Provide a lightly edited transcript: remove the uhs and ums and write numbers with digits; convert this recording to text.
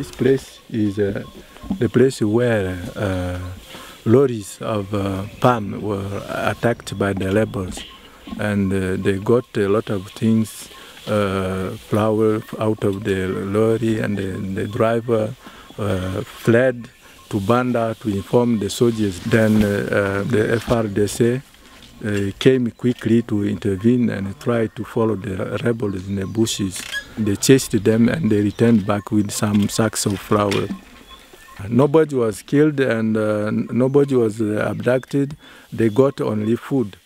This place is the place where lorries of PAM were attacked by the rebels, and they got a lot of things, flour out of the lorry, and the driver fled to Banda to inform the soldiers. Then the FRDC came quickly to intervene and tried to follow the rebels in the bushes. They chased them and they returned back with some sacks of flour. Nobody was killed and nobody was abducted. They got only food.